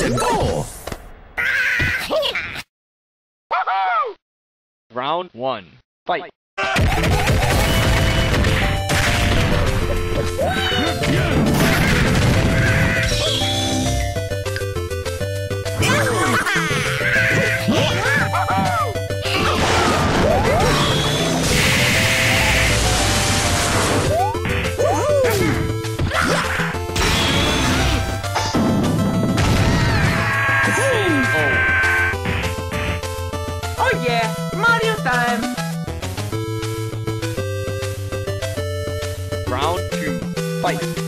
Let's go! Round 1. Fight! Fight!